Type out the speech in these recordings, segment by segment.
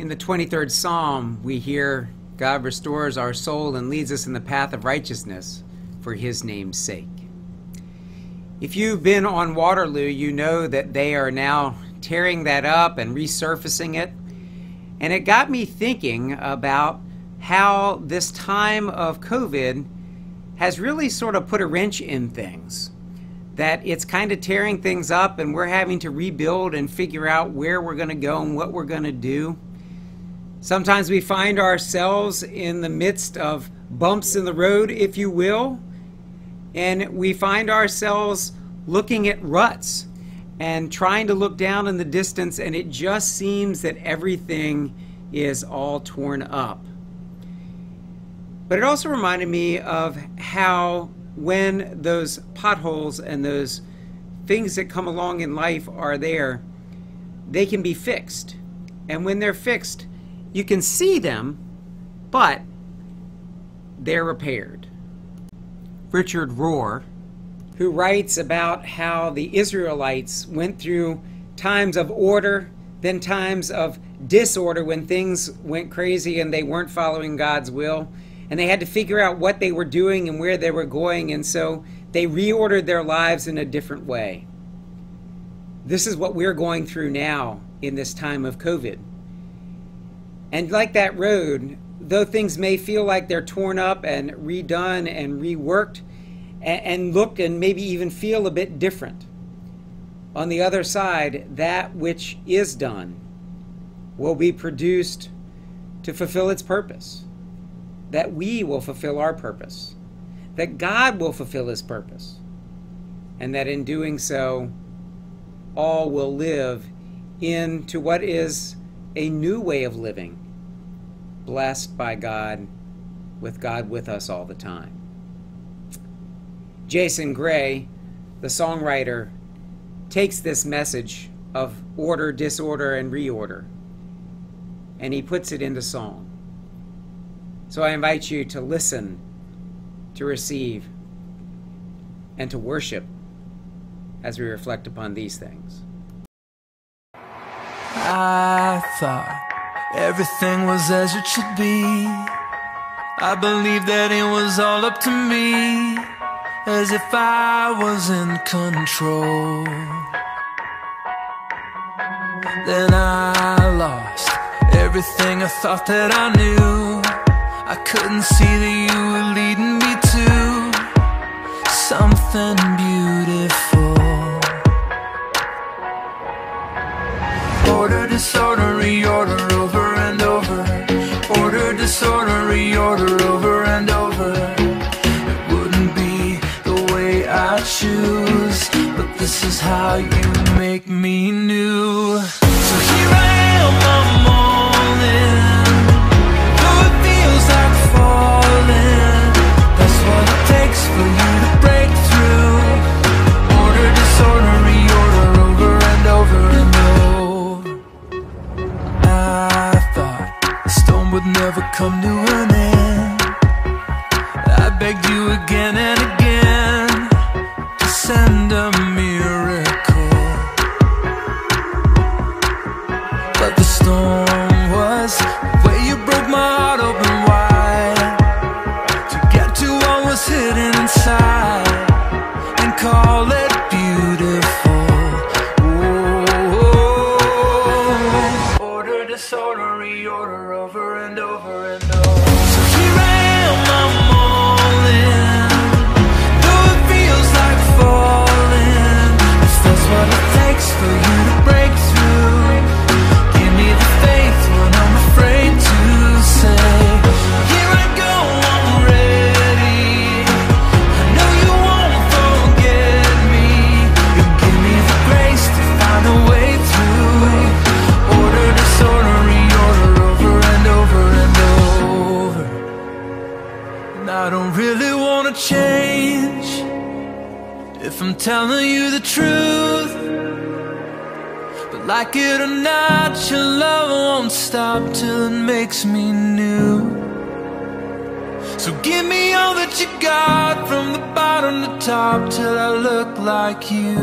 In the 23rd Psalm, we hear, God restores our soul and leads us in the path of righteousness for his name's sake. If you've been on Waterloo, you know that they are now tearing that up and resurfacing it. And it got me thinking about how this time of COVID has really sort of put a wrench in things. That it's kind of tearing things up and we're having to rebuild and figure out where we're going to go and what we're going to do. Sometimes we find ourselves in the midst of bumps in the road, if you will. And we find ourselves looking at ruts and trying to look down in the distance, and it just seems that everything is all torn up. But it also reminded me of how when those potholes and those things that come along in life are there, they can be fixed. And when they're fixed, you can see them, but they're repaired. Richard Rohr, who writes about how the Israelites went through times of order, then times of disorder when things went crazy and they weren't following God's will, and they had to figure out what they were doing and where they were going, and so they reordered their lives in a different way. This is what we're going through now in this time of COVID. And like that road, though things may feel like they're torn up and redone and reworked and look and maybe even feel a bit different, on the other side, that which is done will be produced to fulfill its purpose, that we will fulfill our purpose, that God will fulfill his purpose, and that in doing so, all will live into what is a new way of living, blessed by God with us all the time. Jason Gray, the songwriter, takes this message of order, disorder, and reorder, and he puts it into song. So I invite you to listen, to receive, and to worship as we reflect upon these things. I thought everything was as it should be. I believed that it was all up to me, as if I was in control. Then I lost everything I thought that I knew. I couldn't see that you were leading me to something beautiful. Order, disorder, reorder, over and over. Order, disorder, reorder, over and over. It wouldn't be the way I choose, but this is how you make me new. So here I am, I'm all in. Never come to an end. I begged you again and again to send a miracle, but the storm was the way you broke my heart open wide, to get to what was hidden inside and call it beautiful. Oh, order, disorder, reorder, over and over and over. So here I am, I'm all in. Though it feels like falling, if that's what it takes for you to break through, give me the faith when I'm afraid to say, here I go, I'm ready. I know you won't forget me. You give me the grace to find a way through. Order, disorder, I don't really want to change, if I'm telling you the truth. But like it or not, your love won't stop till it makes me new. So give me all that you got, from the bottom to top, till I look like you.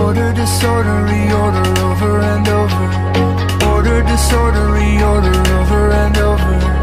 Order, disorder, reorder over and over. Order, disorder, reorder over and over.